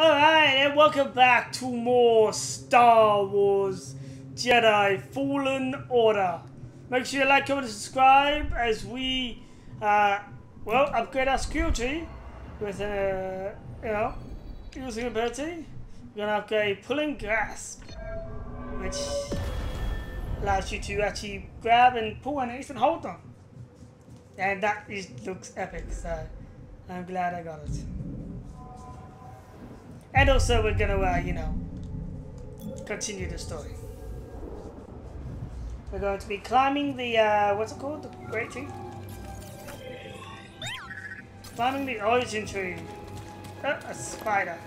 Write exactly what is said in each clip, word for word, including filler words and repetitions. Alright, and welcome back to more Star Wars Jedi Fallen Order. Make sure you like, comment, and subscribe as we, uh, well, upgrade our security with, uh, you know, using ability. We're gonna upgrade Pull and Grasp, which allows you to actually grab and pull an instant hold on. And that is, looks epic, so I'm glad I got it. And also, we're gonna, uh, you know, continue the story. We're going to be climbing the, uh, what's it called? The great tree? Climbing the origin tree. Oh, a spider.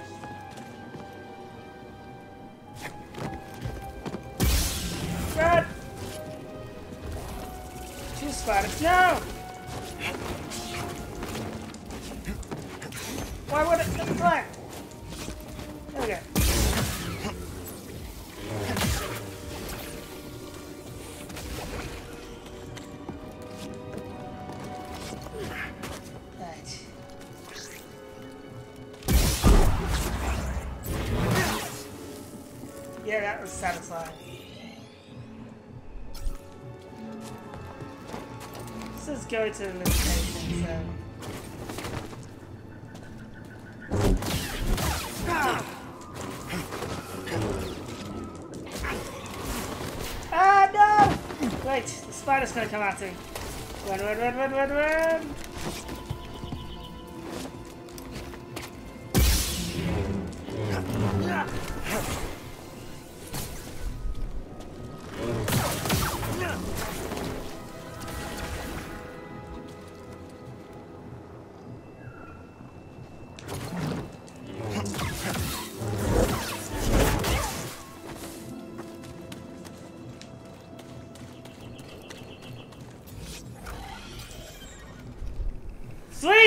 Run! Two spiders. No! Why would it come back? There we go. Right. Yeah, that was satisfying. Let's just go to the location, so... Wait, the spider's gonna come at him. Run, run, run, run, run, run!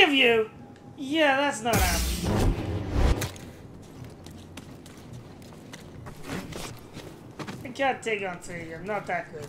You? Yeah, that's not happening. I can't take on three of you. I'm not that good.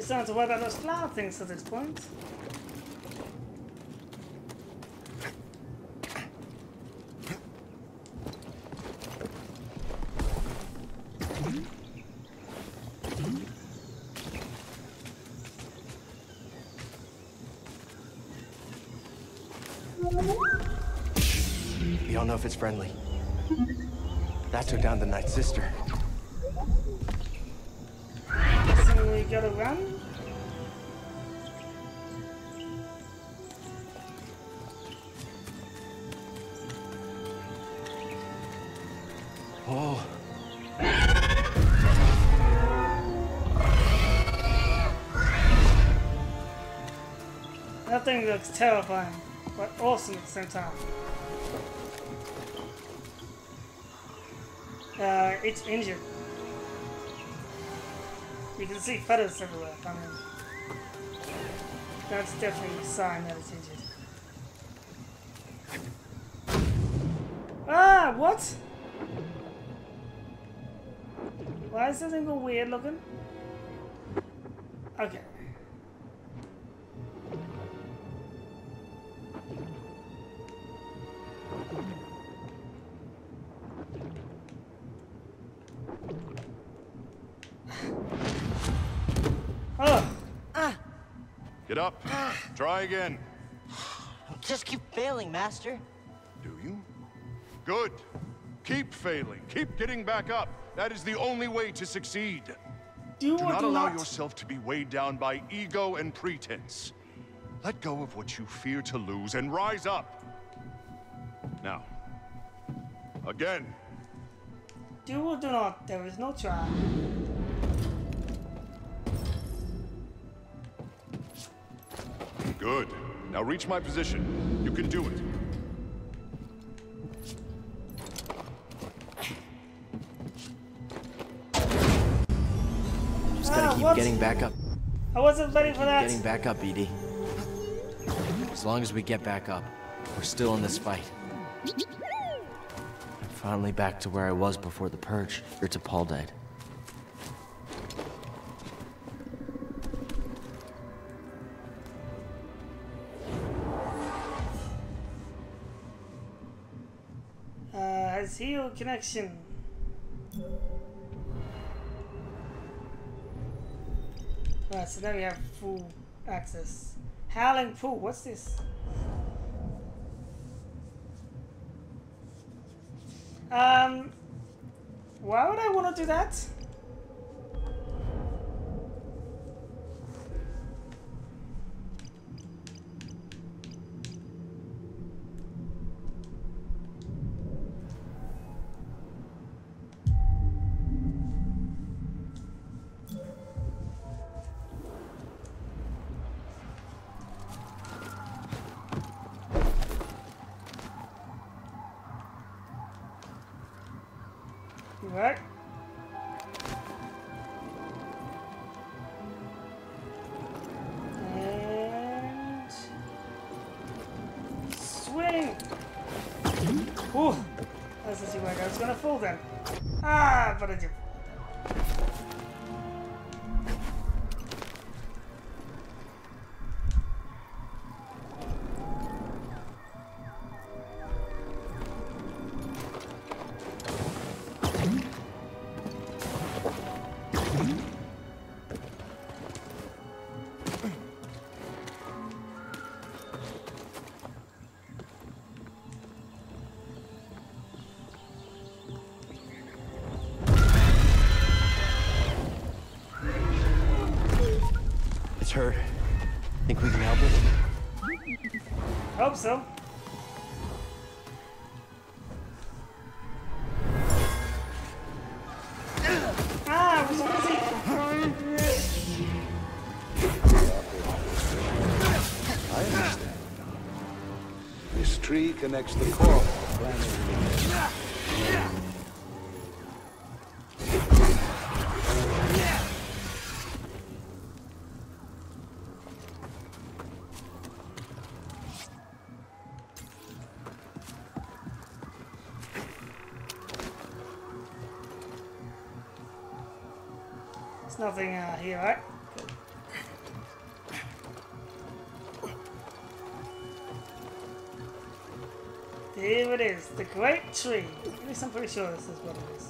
I don't have to worry about those flower things at this point. We don't know if it's friendly. That took down the Night Sister. So we gotta run? Whoa. That thing looks terrifying, but awesome at the same time. Uh, it's injured. You can see feathers everywhere. I mean, that's definitely a sign that it's injured. Ah, what? Why is this thing weird looking? Okay. Oh. Ah. Get up. Ah. Try again. Just keep failing, Master. Do you? Good. Keep failing. Keep getting back up. That is the only way to succeed. do, do or not do allow not... yourself to be weighed down by ego and pretense. Let go of what you fear to lose and rise up. Now, again. Do or do not. There is no try. Good. Now reach my position. You can do it. I'm just gonna ah, keep what? getting back up. I wasn't ready for that. Getting back up, Edie. As long as we get back up, we're still in this fight. I'm finally back to where I was before the purge, or to Paul died. Seal connection. Right, so now we have full access. Howling pool, what's this? Um, why would I want to do that? What? And swing! Ooh! That's the like I was gonna fall then. Ah, but I did. Hurt. Think we can help it? Hope so. Ah, I was busy. I understand. This tree connects the core. Nothing uh, here, right? Here it is, the great tree. At least I'm pretty sure this is what it is.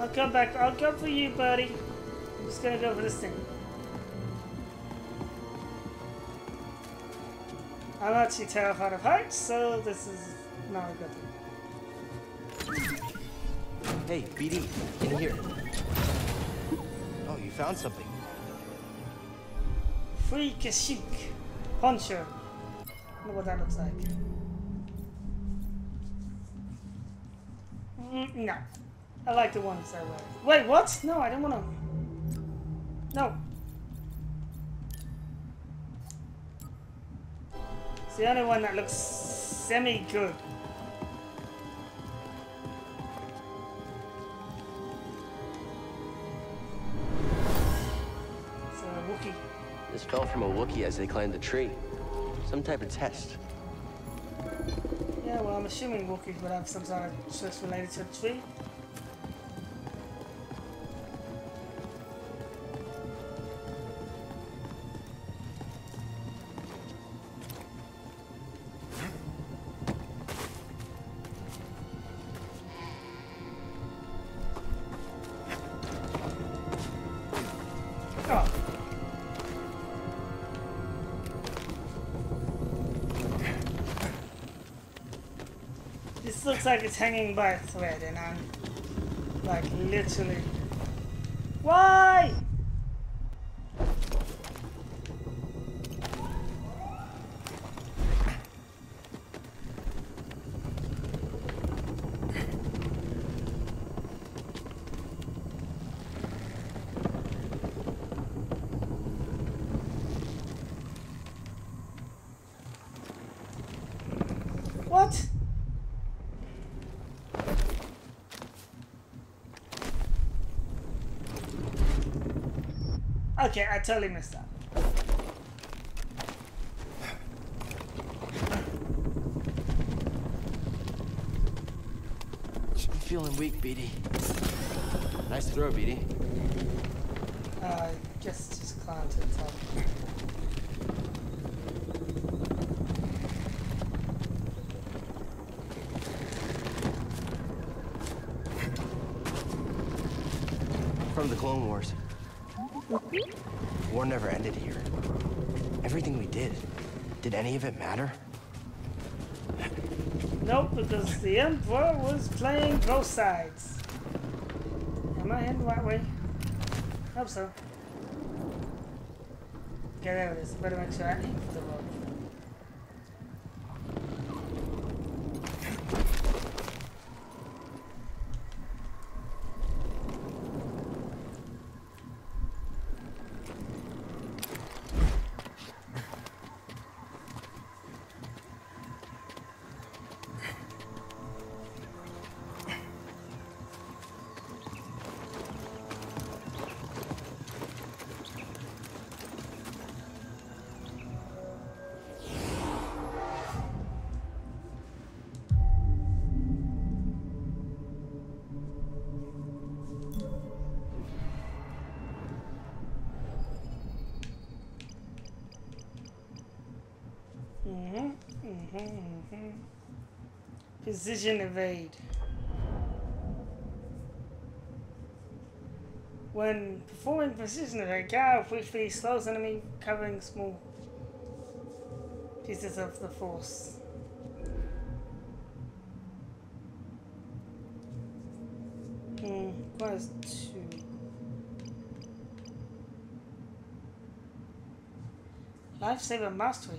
I'll come back. I'll go for you, buddy. I'm just gonna go for this thing. I'm actually terrified of heights, so this is not a good thing. Hey, B D, in here. Oh, you found something. Free Kashyyyk. Poncho. I don't know what that looks like. Mm, no. I like the ones that way. Wait, what? No, I don't want to. No. It's the only one that looks semi-good. It's a Wookie. This fell from a Wookie as they climbed the tree. Some type of test. Yeah, well, I'm assuming Wookiees would have some sort of stress related to a tree. This looks like it's hanging by a thread, and I'm like literally. Why? What? Okay, I totally missed that. Feeling weak, B D. Nice throw, B D. Uh, I guess just climb to the top. From the Clone Wars. War never ended here. Everything we did, did any of it matter? Nope, because the Emperor was playing both sides. Am I in the right way? I hope so. Okay, there it is. Better make sure I aim for the road. Mm-hmm, mm-hmm, mm-hmm. Position evade. When performing precision evade, Gao briefly slows enemy, covering small pieces of the force. Hmm, plus two. Lifesaver mastery.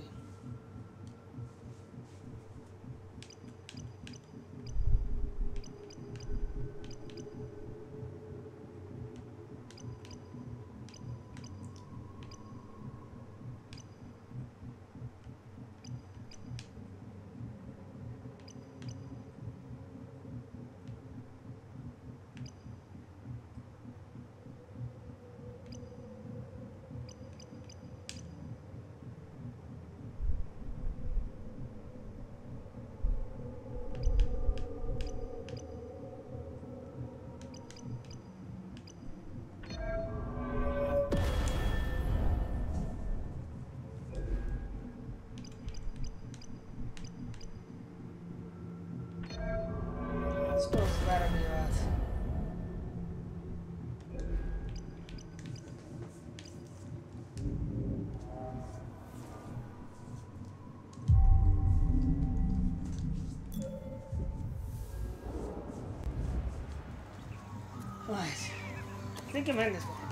Right. I think I'm in this one.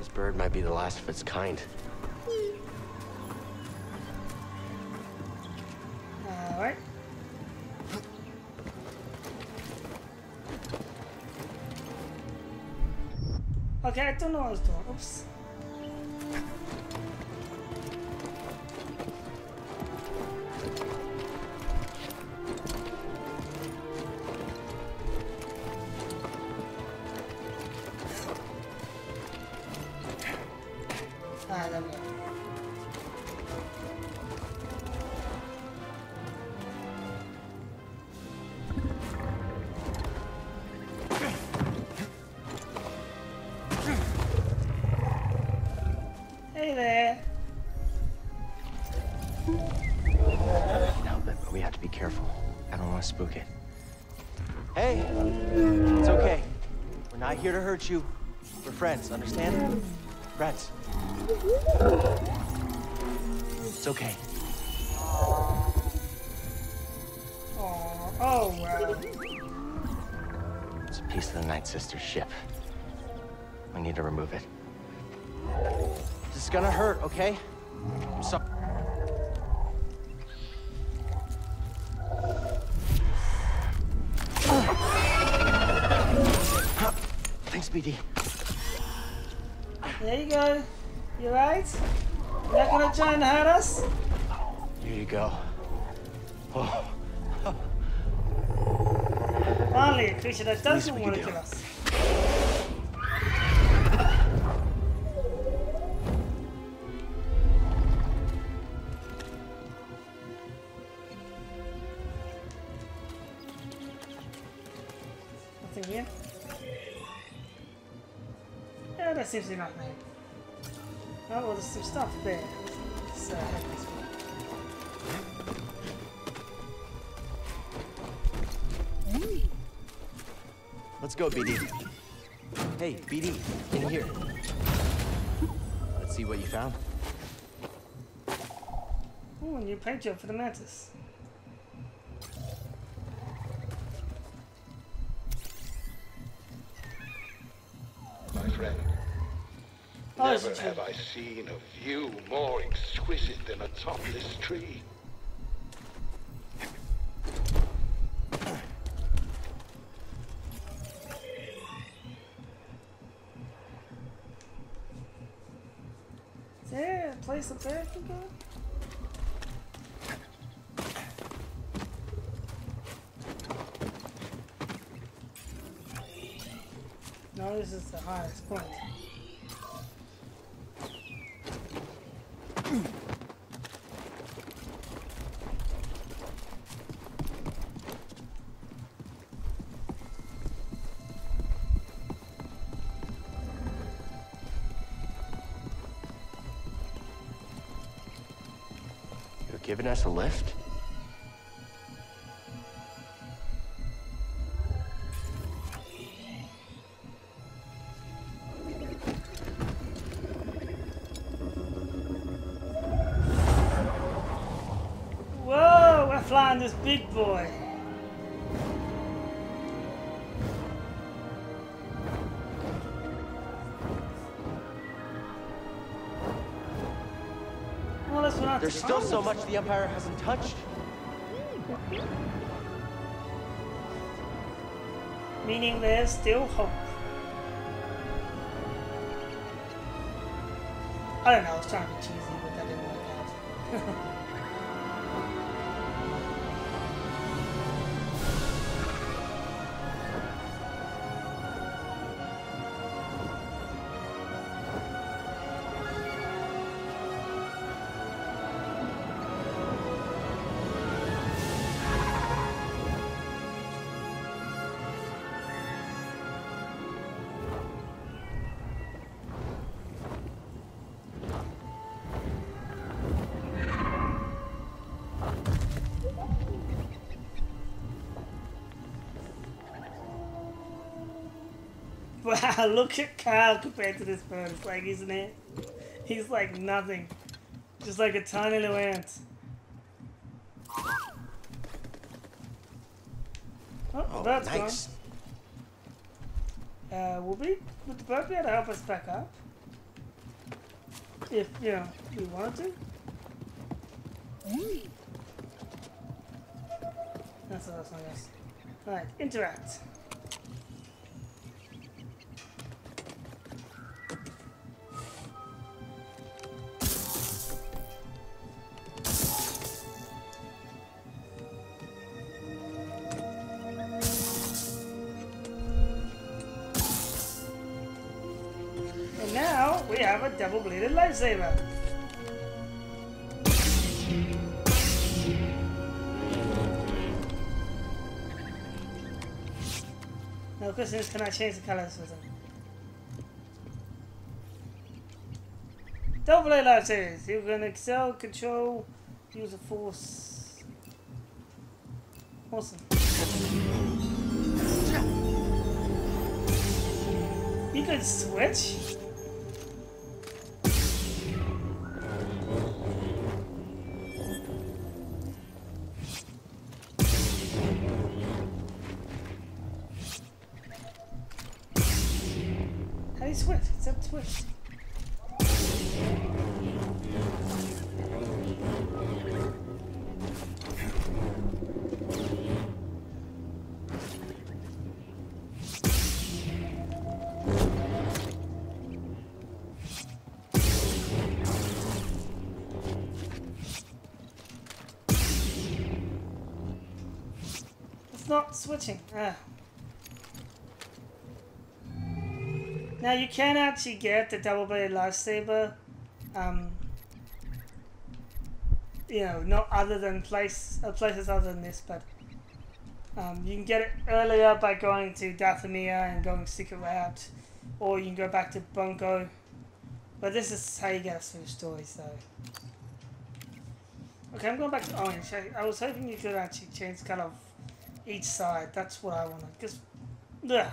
This bird might be the last of its kind. Okay, I don't know what I was doing. Oops. Ah, there we go. Spook it. Hey, it's okay. We're not here to hurt you. We're friends, understand? Friends. It's okay. Oh, oh wow. It's a piece of the Night Sister's ship. We need to remove it. This is gonna hurt, okay? I'm sorry. Thanks, B D. There you go. You right? You're not gonna try and hurt us? Here you go. Oh. Finally, a creature that doesn't want to kill us. Nothing here. Yeah, that seems to be nothing. Oh, well, there's some stuff there. So, let's go, B D. Hey, B D, in here. Let's see what you found. Oh, a new paint job for the mantis. My friend, oh, never have I seen a view more exquisite than atop this tree. Place up there, I think. No, this is the highest point. Giving us a lift? Whoa, we're flying this big boy. There's still so much the Empire hasn't touched. Meaning there's still hope. I don't know, I was trying to be cheesy, but that didn't work out. Wow, look at Kyle compared to this bird. It's like he's an ant. He's like nothing. Just like a tiny little ant. Oh, oh that's nice. Gone. Uh, we'll be, would the bird be able to help us back up? If, you know, we wanted to. That's the last one, I guess. Alright, interact. Double-bladed lightsaber. Now the question is, can I change the colors with them? Double-bladed lightsabers. You can excel, control, use the force. Awesome. You could switch? How do you switch? It's up to us. Switching. Ah. Now you can actually get the double-bladed lightsaber, um, you know, not other than place uh, places other than this, but um, you can get it earlier by going to Dathomir and going secret route, or you can go back to Bungo. But this is how you get us through the story. So, okay, I'm going back to orange. I, I was hoping you could actually change the color of each side. That's what I wanted. Because, yeah,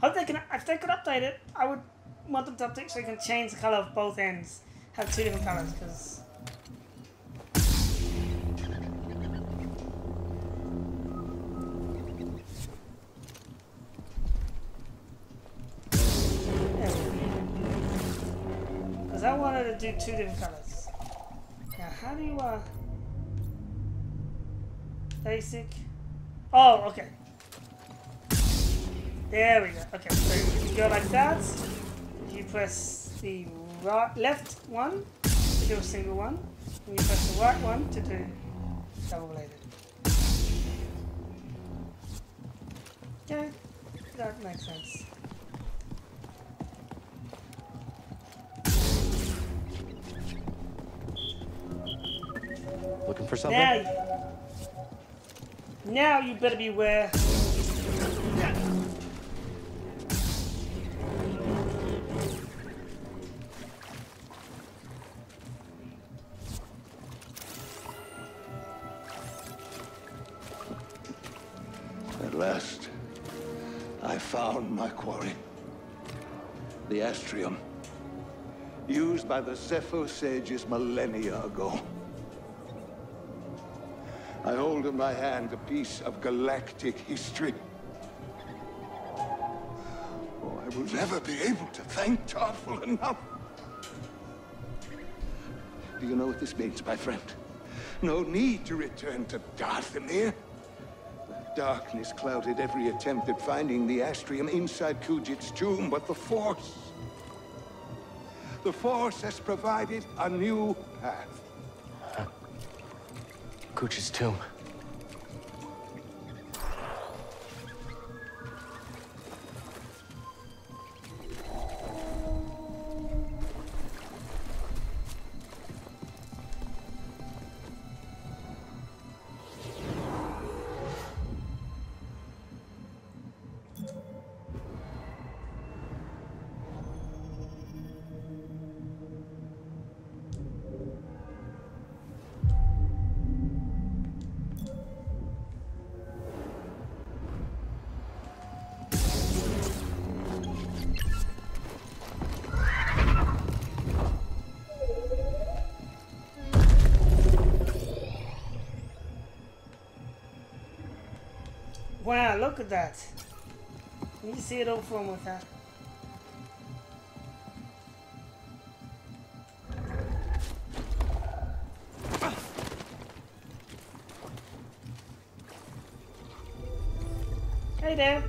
hope they can. If they could update it, I would want them to update it so you can change the color of both ends. Have two different colors, because because I wanted to do two different colors. Now, how do you uh basic? Oh, okay. There we go. Okay, so you go like that. You press the right, left one to do a single one, and you press the right one to do double-bladed. Okay, that makes sense. Looking for something? Now, Now you better beware. Yeah. At last, I found my quarry. The Astrium, used by the Zeffo Sages millennia ago. I hold in my hand a piece of galactic history. Oh, I will never be able to thank Tarful enough. Do you know what this means, my friend? No need to return to Dathomir. Darkness clouded every attempt at finding the Astrium inside Kujit's tomb, but the Force... The Force has provided a new path. Kuch's tomb. Wow, look at that. You can see it all from with that. Hey there.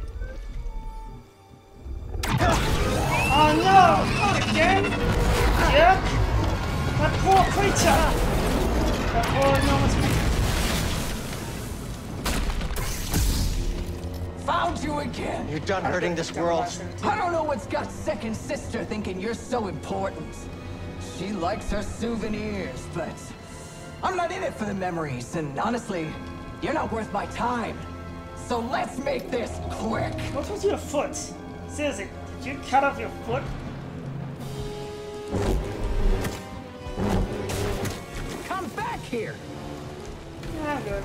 Oh no, not again. Yep. That poor creature. That poor enormous creature. You again. You're done hurting this world. I don't know what's got Second Sister thinking you're so important. She likes her souvenirs, but I'm not in it for the memories, and honestly, you're not worth my time. So let's make this quick. What's with your foot? Seriously, did you cut off your foot? Come back here. Yeah, I'm good.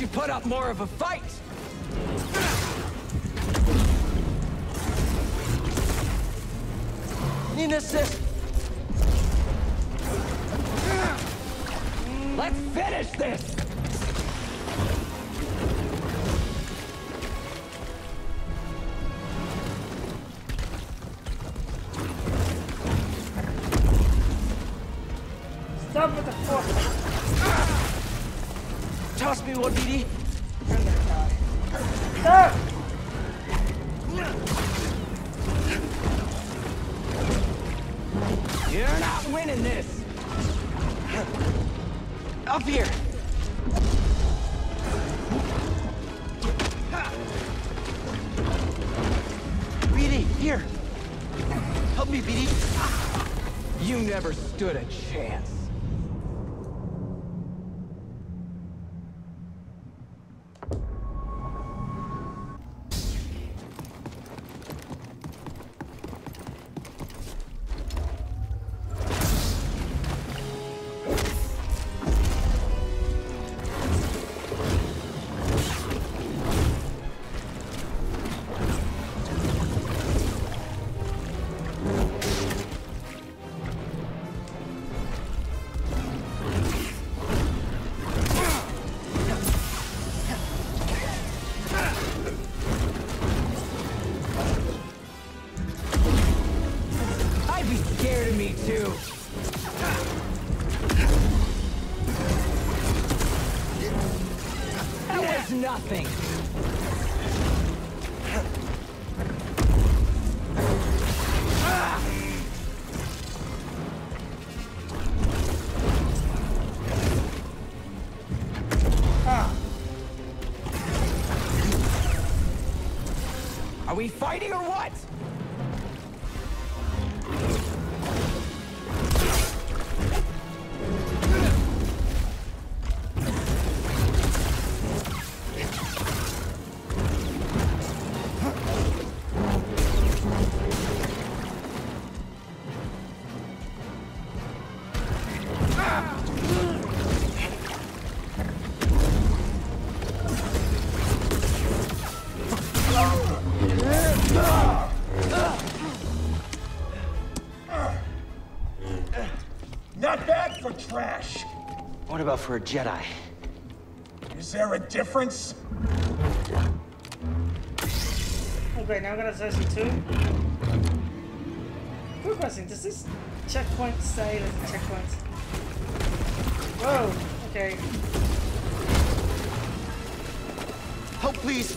you put up more of a fight! Need assist! Let's finish this! Stop with the force! Toss me one, D D! You're not winning this! Up here! B D, here! Help me, B D! You never stood a chance. Are we fighting or what? For a Jedi. Is there a difference? Okay, now I'm gonna session two. Quick question, does this checkpoint say there's a checkpoint? Whoa, okay. Help, please!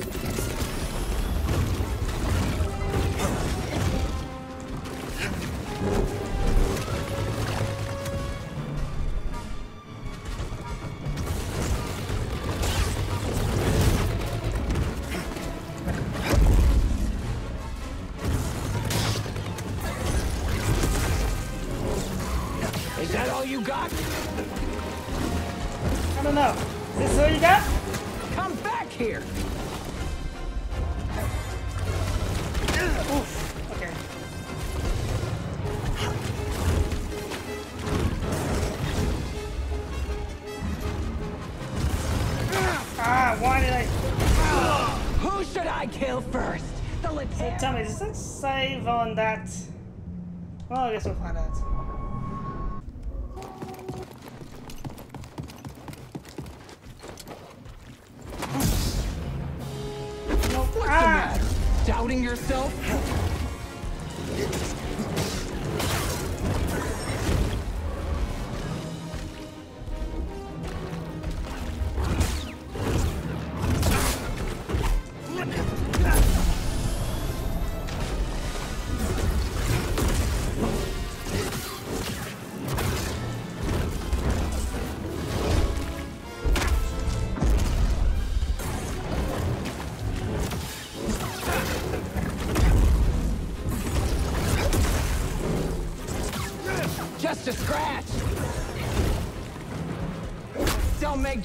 Save on that. Well, I guess we'll find out. What's the matter? Doubting yourself?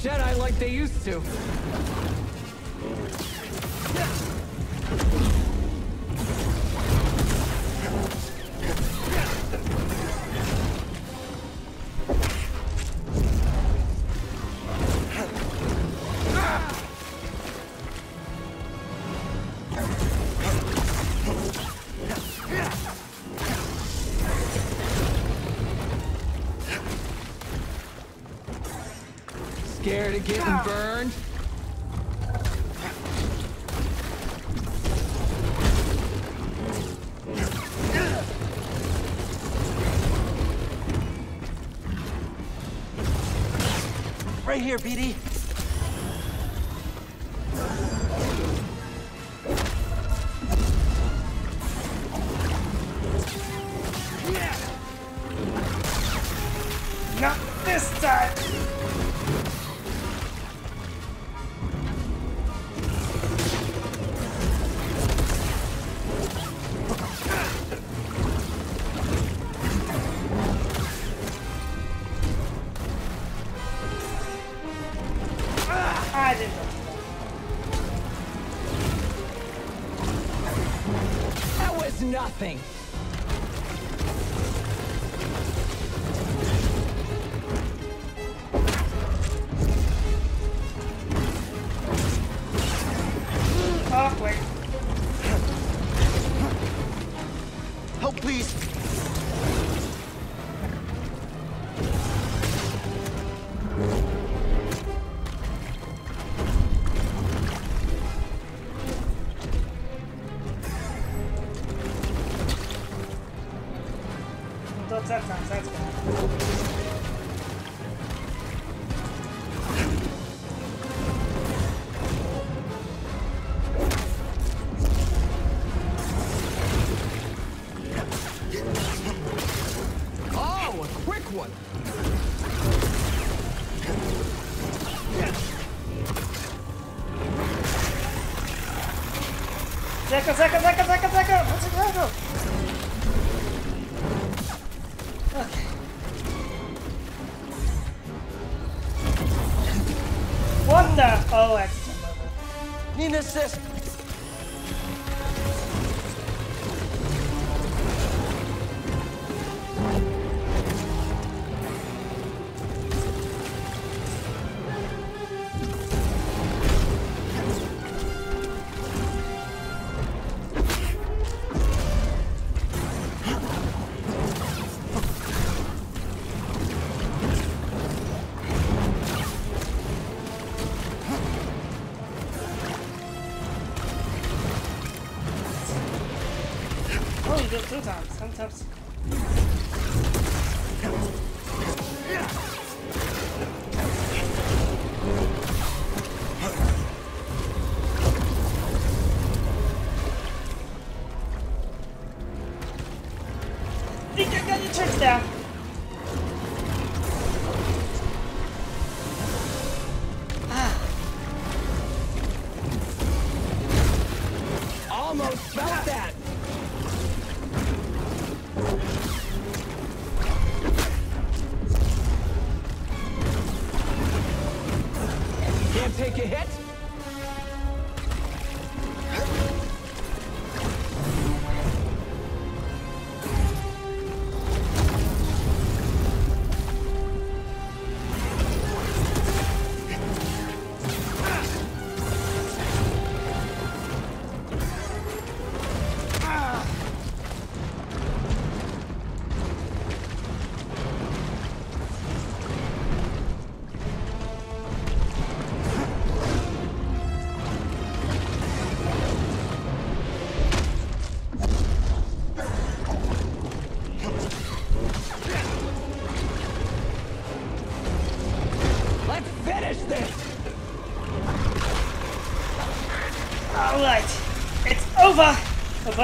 Jedi like they used to. scared of getting burned? Right here, B D. Thing. Zecca, Zecca, Zecca, Zecca! What's it going to do? Okay. What the? Oh, extra level. Need an assist.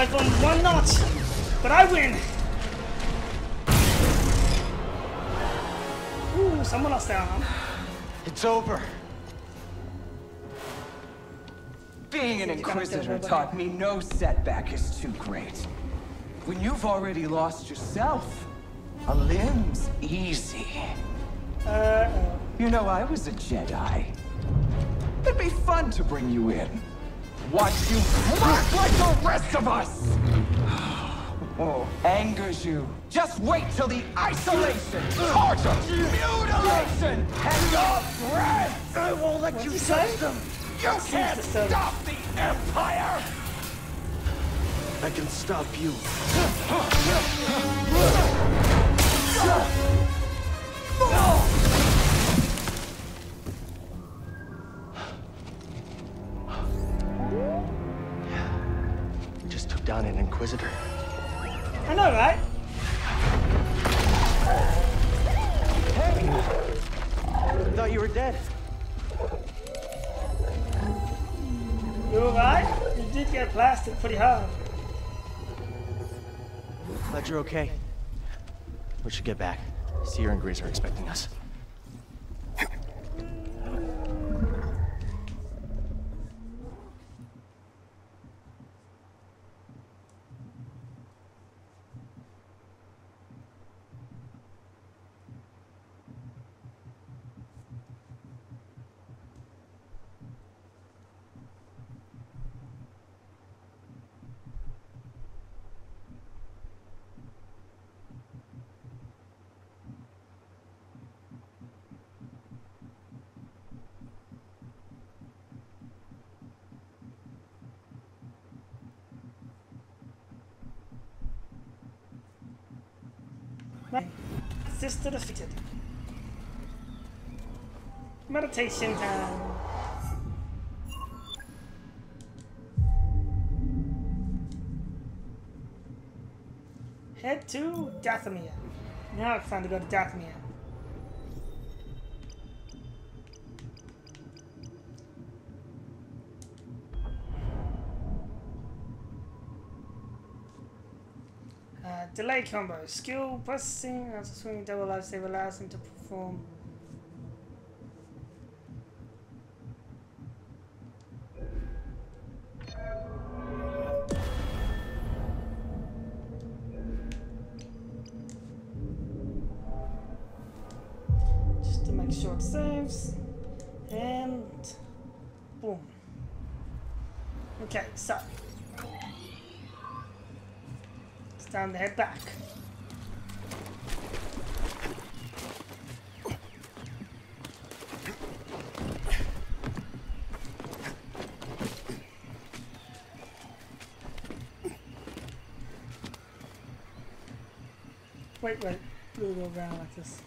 But on one notch, but I win. Ooh, someone else down. Huh? It's over. Being an Inquisitor taught me no setback is too great. When you've already lost yourself, a limb's easy. Uh, you know, I was a Jedi. It'd be fun to bring you in. Watch you rot like the rest of us! Oh, angers you. Just wait till the isolation, torture, mutilation, and your breath! I won't let you touch them! You can't stop the Empire! I can stop you. No! on an Inquisitor. I know, right? Hey! I thought you were dead. You alright? You did get blasted pretty hard. Glad you're okay. We should get back. Seer and Grease are expecting us. Sister defeated. Meditation time. Head to Dathomir. Now it's time to go to Dathomir. Delay combo, skill busting, after swimming double lifesaver allows him to perform just to make short saves and boom. Okay, so time to head back. Wait, wait, we'll go around like this.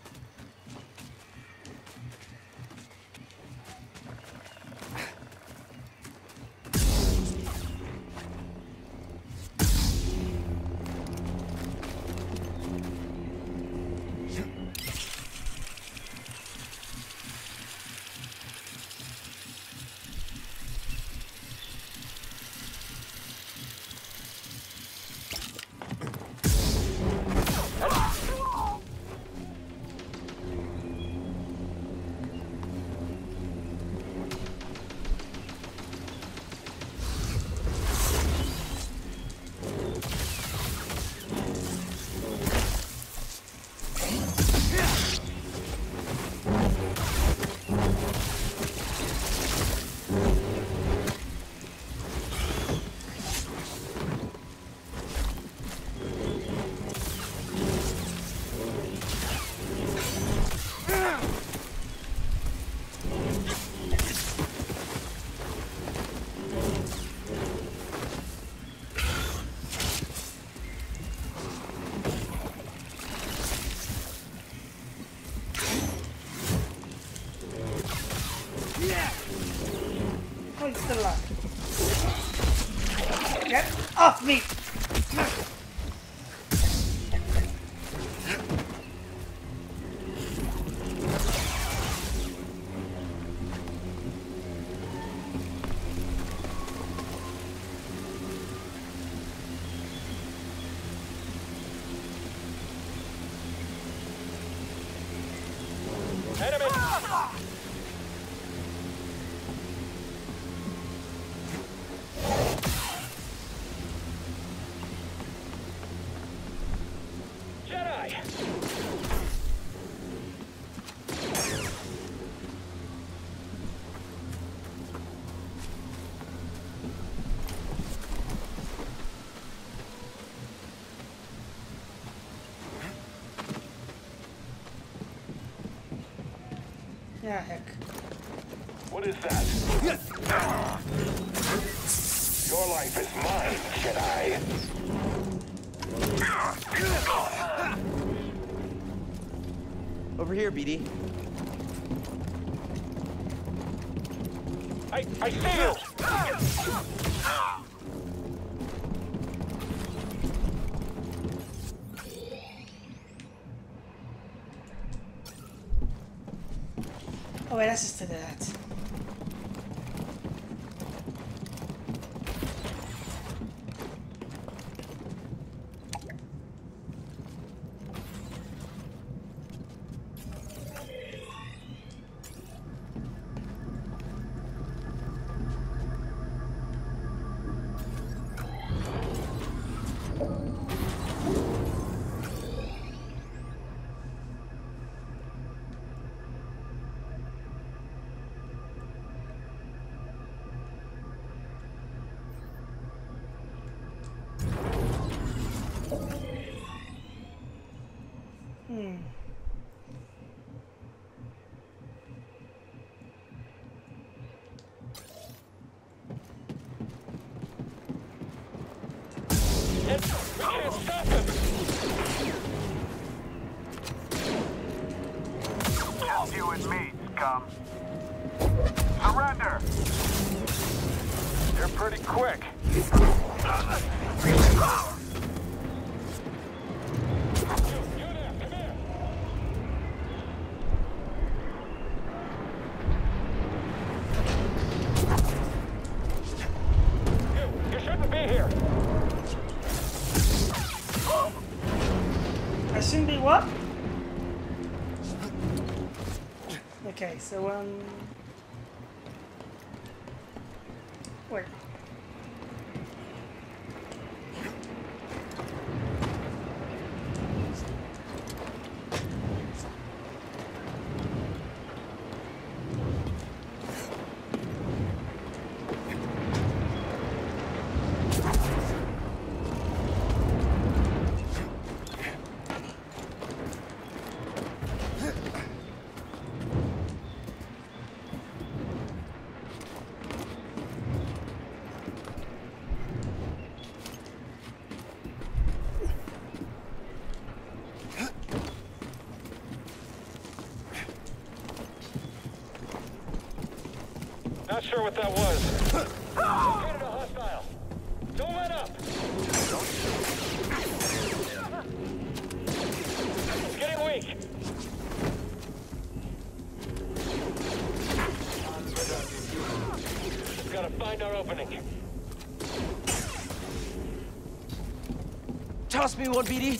Me. Yeah, heck. What is that? Your life is mine, Jedi. Over here, B D. I I failed. Oh wait, that's just to that. Okay, so, um... wait. Not sure what that was. Located a hostile. Don't let up. It's getting weak. We've got to find our opening. Toss me one, B D.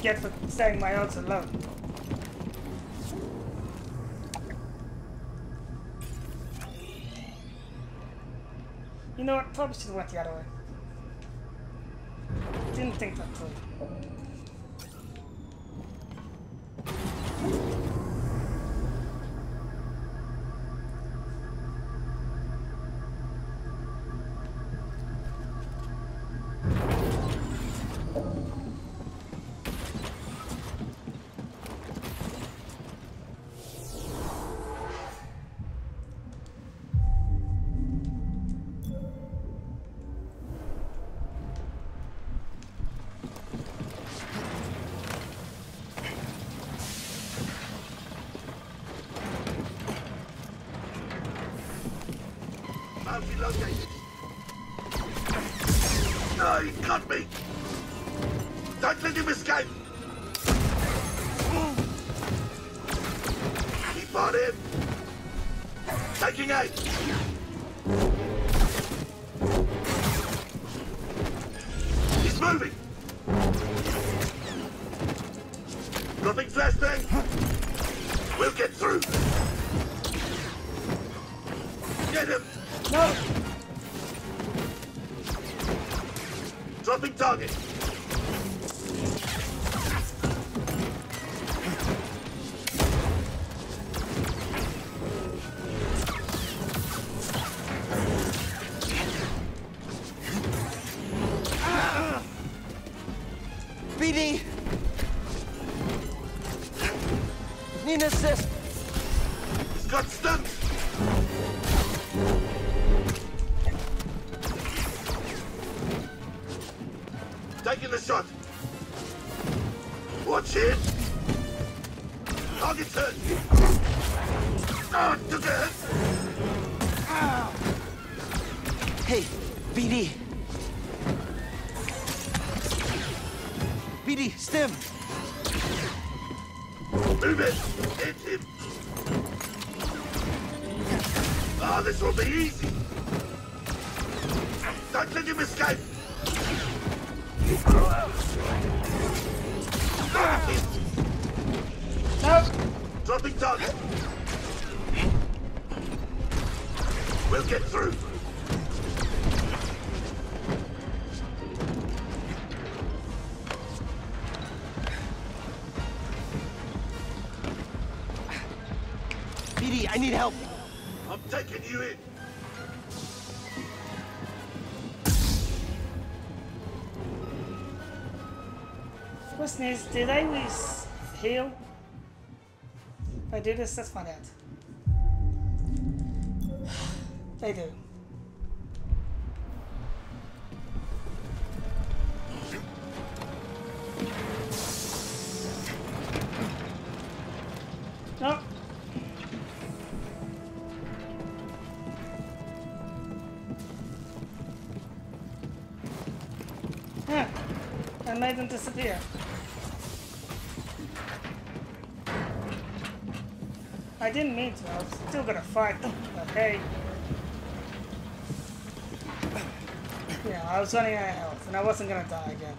Get for staying my odds alone. You know what? Probably should have went the other way. Didn't think that through. Dropping target. need an assist. Got stunned. Taking the shot. Watch it. Target's hurt. Ah, took a hit. Ah. Hey, B D. B D, stim. Move it. Hit him. Ah, this will be easy. Don't let him escape. No. Dropping target. We'll get through. B D, I need help. I'm taking you in. What's next? Did I lose heal? If I do this, let's find out. They do. Nope. Huh. I made them disappear. I didn't mean to, I was still gonna fight them, but hey. Yeah, I was running out of health and I wasn't gonna die again.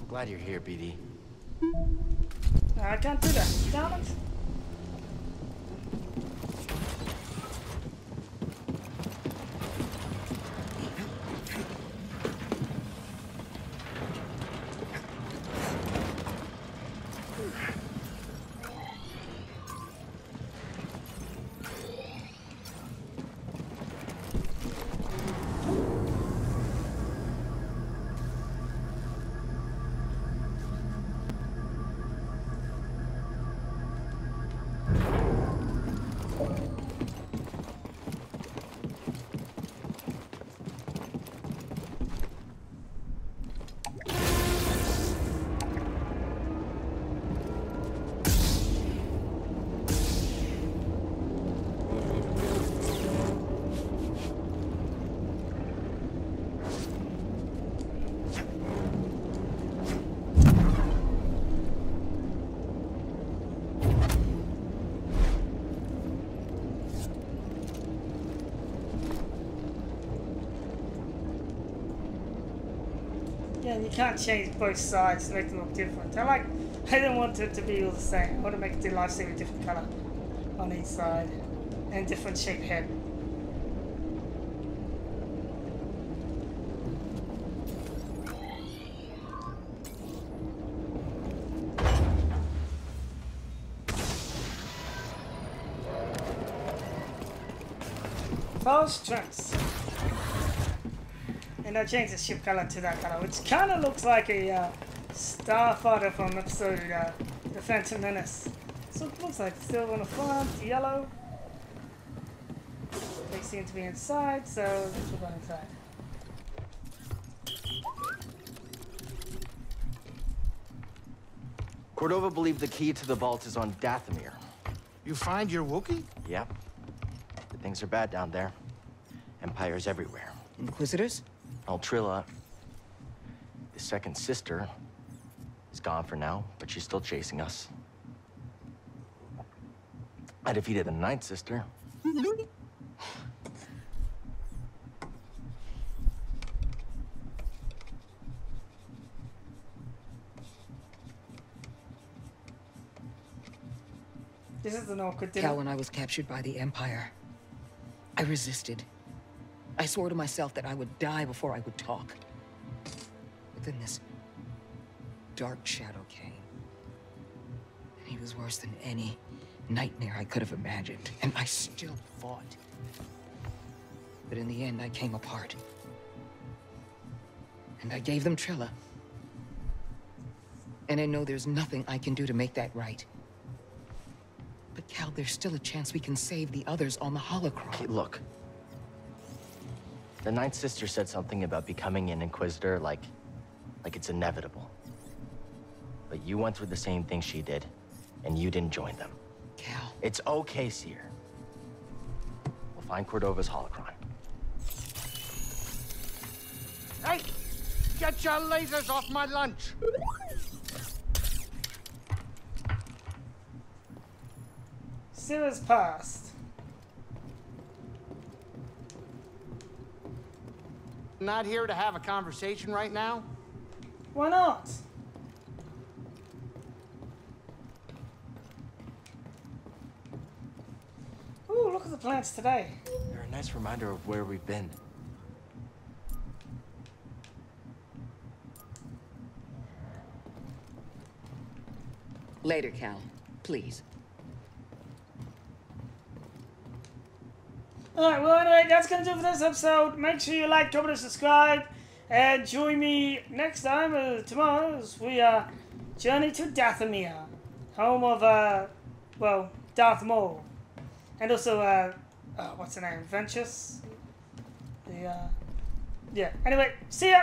I'm glad you're here, B D. No, I can't do that, damn it. You can't change both sides to make them look different. I like, I didn't want it to be all the same. I want to make the lightsaber a different color on each side and different shaped head. False strengths. I changed the ship color to that color, which kind of looks like a uh, starfighter from episode uh, The Phantom Menace. So it looks like silver on the front, yellow. They seem to be inside, so let's go inside. Cordova believed the key to the vault is on Dathomir. You find your Wookie? Yep. The things are bad down there. Empires everywhere. Inquisitors? Well, Trilla, the second sister, is gone for now, but she's still chasing us. I defeated the Ninth Sister. This is an awkward thing. Cal, when I was captured by the Empire, I resisted. I swore to myself that I would die before I would talk. But then this dark shadow came. And he was worse than any nightmare I could have imagined. And I still fought. But in the end, I came apart. And I gave them Trilla. And I know there's nothing I can do to make that right. But Cal, there's still a chance we can save the others on the Holocron. Okay, look. The Ninth Sister said something about becoming an Inquisitor like... like it's inevitable. But you went through the same thing she did, and you didn't join them. Cal... It's okay, Seer. We'll find Cordova's Holocron. Hey! Get your lasers off my lunch! Seer's past. Not here to have a conversation right now? Why not? Ooh, look at the plants today. They're a nice reminder of where we've been. Later, Cal. Please. Alright, well anyway, that's gonna do it for this episode. Make sure you like, comment, and subscribe. And join me next time, uh, tomorrow, as we uh, journey to Dathomir. Home of, uh, well, Darth Maul. And also, uh, oh, what's her name? Ventress? The, uh, yeah. Anyway, see ya!